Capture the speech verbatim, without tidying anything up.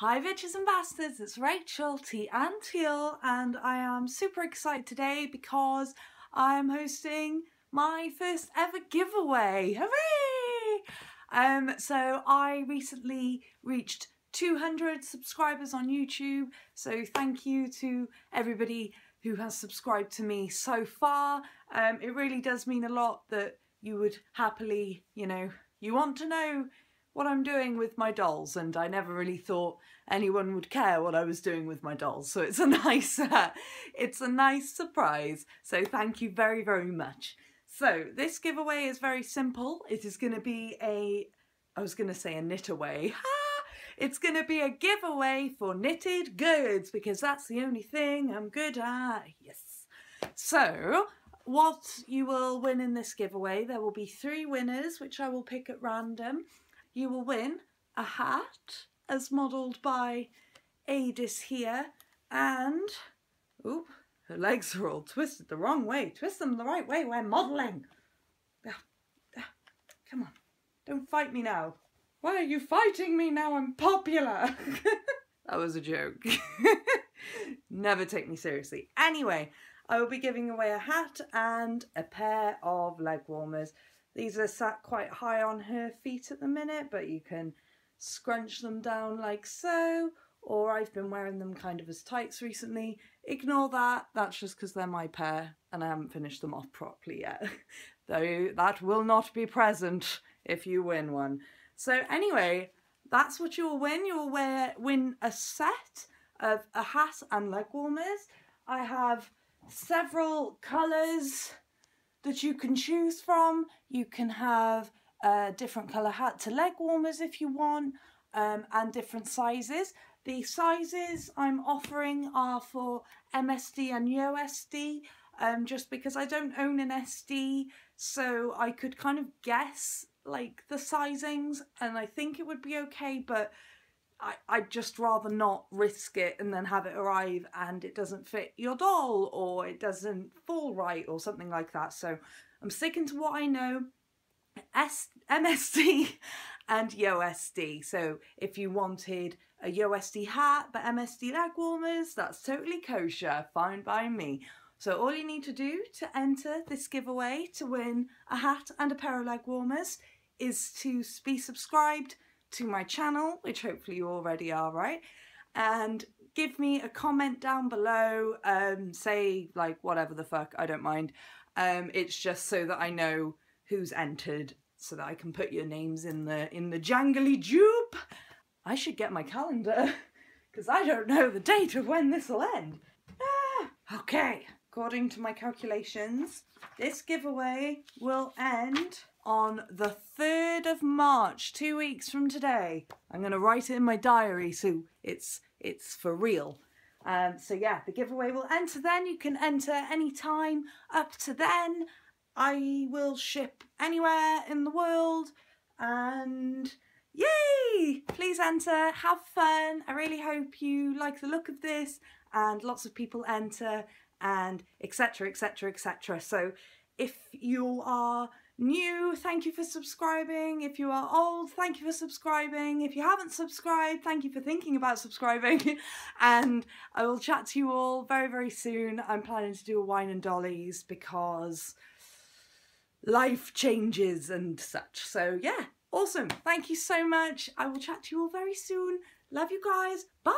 Hi Bitches and Bastards, it's Rachel, Tea and Teal, and I am super excited today because I'm hosting my first ever giveaway. Hooray! Um, so I recently reached two hundred subscribers on YouTube, so thank you to everybody who has subscribed to me so far. Um, it really does mean a lot that you would happily, you know, you want to know what I'm doing with my dolls, and I never really thought anyone would care what I was doing with my dolls, so it's a nice uh, it's a nice surprise, so thank you very very much. So this giveaway is very simple. It is going to be a I was going to say a knit away ah! It's going to be a giveaway for knitted goods, because that's the only thing I'm good at. Yes, so what you will win in this giveaway, there will be three winners which I will pick at random. You will win a hat as modelled by Adis here, and ooh, her legs are all twisted the wrong way. Twist them the right way, we're modelling. Come on, don't fight me now. Why are you fighting me now? I'm popular. That was a joke. Never take me seriously. Anyway, I will be giving away a hat and a pair of leg warmers. These are sat quite high on her feet at the minute, but you can scrunch them down like so, or I've been wearing them kind of as tights recently. Ignore that, that's just because they're my pair and I haven't finished them off properly yet. Though that will not be present if you win one. So anyway, that's what you'll win. You'll wear, win a set of a hat and leg warmers. I have several colours that you can choose from. You can have a different colour hat to leg warmers if you want, um, and different sizes. The sizes I'm offering are for M S D and Y O S D, um, just because I don't own an S D, so I could kind of guess like the sizings, and I think it would be okay, but I, I'd just rather not risk it and then have it arrive and it doesn't fit your doll, or it doesn't fall right or something like that. So I'm sticking to what I know, M S D and Y O S D. So if you wanted a Y O S D hat but M S D leg warmers, that's totally kosher, fine by me. So all you need to do to enter this giveaway to win a hat and a pair of leg warmers is to be subscribed to my channel, which hopefully you already are, right? And give me a comment down below, um, say like whatever the fuck, I don't mind. Um, it's just so that I know who's entered, so that I can put your names in the in the jangly dupe. I should get my calendar, because I don't know the date of when this will end. Ah, okay, according to my calculations, this giveaway will end on the third of March, two weeks from today. I'm gonna write it in my diary so it's it's for real. Um, so yeah, the giveaway will enter then. You can enter any time up to then. I will ship anywhere in the world, and yay! Please enter, have fun. I really hope you like the look of this and lots of people enter, and et cetera, et cetera, et cetera. So if you are new, thank you for subscribing. If you are old, thank you for subscribing. If you haven't subscribed, thank you for thinking about subscribing. And I will chat to you all very, very soon. I'm planning to do a wine and dollies because life changes and such. So yeah, awesome. Thank you so much. I will chat to you all very soon. Love you guys. Bye.